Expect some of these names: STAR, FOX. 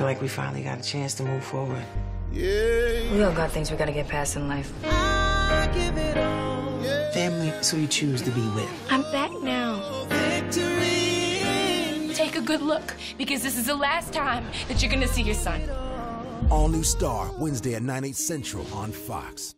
feel like we finally got a chance to move forward. Yeah. We all got things we gotta get past in life. I give it all. Yeah. Family, so you choose to be with. I'm back now. Victory. Take a good look, because this is the last time that you're gonna see your son. All new STAR, Wednesday at 9/8 Central on Fox.